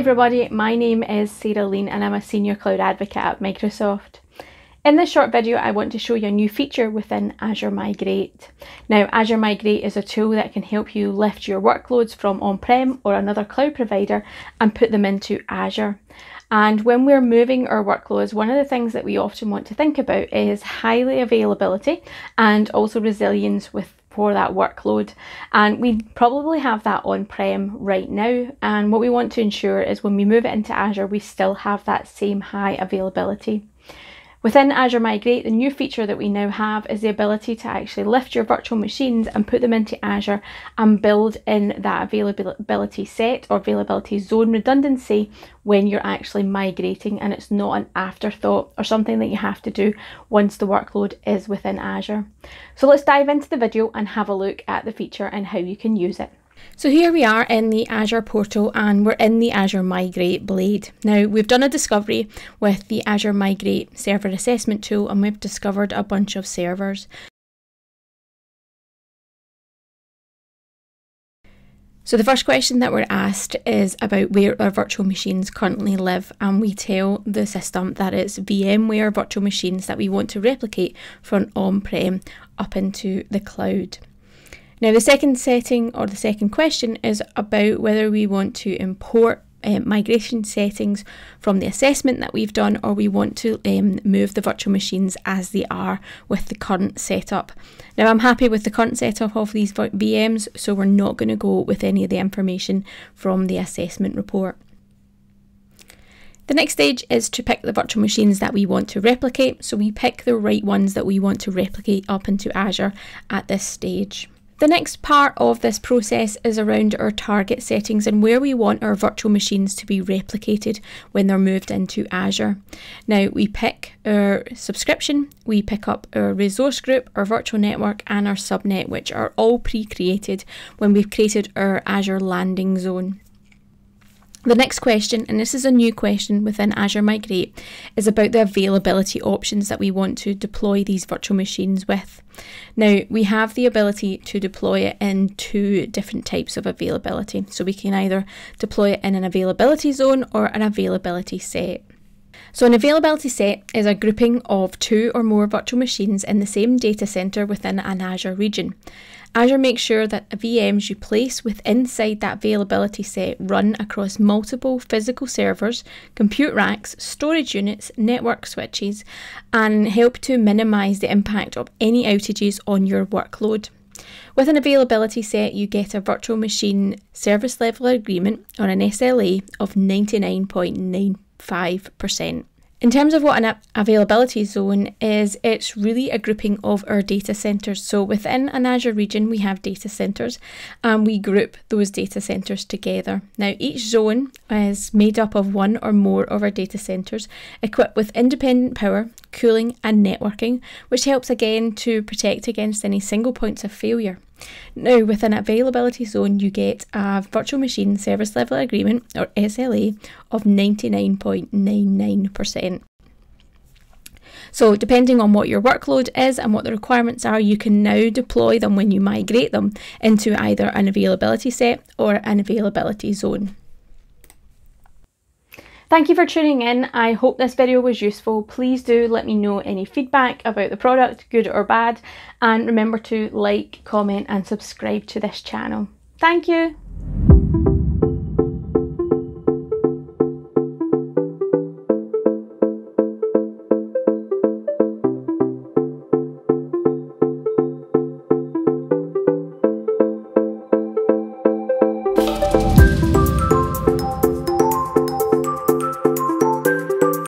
everybody, my name is Sarah Lean and I'm a Senior Cloud Advocate at Microsoft. In this short video, I want to show you a new feature within Azure Migrate. Now, Azure Migrate is a tool that can help you lift your workloads from on-prem or another cloud provider and put them into Azure. And when we're moving our workloads, one of the things that we often want to think about is high availability and also resilience for that workload. And we probably have that on-prem right now. And what we want to ensure is when we move it into Azure, we still have that same high availability. Within Azure Migrate, the new feature that we now have is the ability to actually lift your virtual machines and put them into Azure and build in that availability set or availability zone redundancy when you're actually migrating, and it's not an afterthought or something that you have to do once the workload is within Azure. So let's dive into the video and have a look at the feature and how you can use it. So here we are in the Azure portal and we're in the Azure Migrate blade. Now, we've done a discovery with the Azure Migrate server assessment tool and we've discovered a bunch of servers. So the first question that we're asked is about where our virtual machines currently live, and we tell the system that it's VMware virtual machines that we want to replicate from on-prem up into the cloud. Now, the second setting or the second question is about whether we want to import migration settings from the assessment that we've done, or we want to move the virtual machines as they are with the current setup. Now, I'm happy with the current setup of these VMs, so we're not going to go with any of the information from the assessment report. The next stage is to pick the virtual machines that we want to replicate, so we pick the right ones that we want to replicate up into Azure at this stage. The next part of this process is around our target settings and where we want our virtual machines to be replicated when they're moved into Azure. Now, we pick our subscription, we pick up our resource group, our virtual network and our subnet, which are all pre-created when we've created our Azure landing zone. The next question, and this is a new question within Azure Migrate, is about the availability options that we want to deploy these virtual machines with. Now, we have the ability to deploy it in two different types of availability. So we can either deploy it in an availability zone or an availability set. So an availability set is a grouping of two or more virtual machines in the same data center within an Azure region. Azure makes sure that the VMs you place inside that availability set run across multiple physical servers, compute racks, storage units, network switches, and help to minimize the impact of any outages on your workload. With an availability set, you get a virtual machine service level agreement, or an SLA, of 99.95%. In terms of what an availability zone is, it's really a grouping of our data centers. So within an Azure region, we have data centers and we group those data centers together. Now, each zone is made up of one or more of our data centers equipped with independent power, cooling and networking, which helps again to protect against any single points of failure. Now, with an availability zone, you get a virtual machine service level agreement, or SLA, of 99.99%. So depending on what your workload is and what the requirements are, you can now deploy them when you migrate them into either an availability set or an availability zone. Thank you for tuning in. I hope this video was useful. Please do let me know any feedback about the product, good or bad, and remember to like, comment and subscribe to this channel. Thank you.